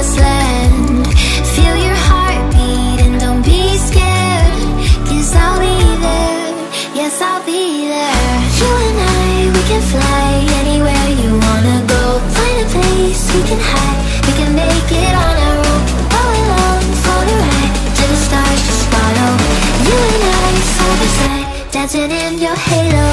this land. Feel your heartbeat and don't be scared, 'cause I'll be there, yes I'll be there. You and I, we can fly anywhere you wanna go. Find a place we can hide, we can make it on our own. All alone, float a ride, to the stars just follow. You and I, side by side, dancing in your halo.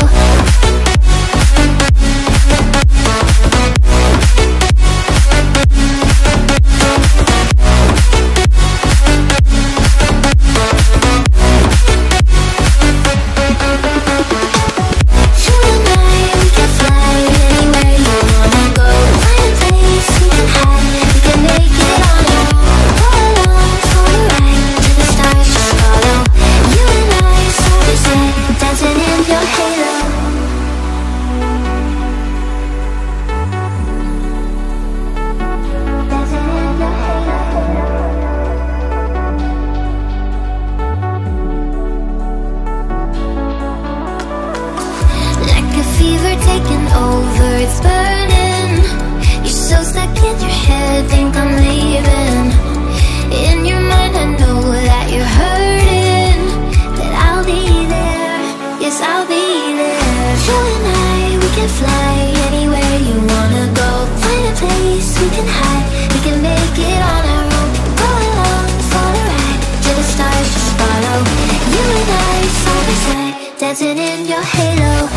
It's burning. You're so stuck in your head, think I'm leaving. In your mind I know that you're hurting, that I'll be there, yes I'll be there. You and I, we can fly anywhere you wanna go. Find a place we can hide, we can make it on our own. Go along, follow a ride, to the stars just follow. You and I, side by side, dancing in your halo.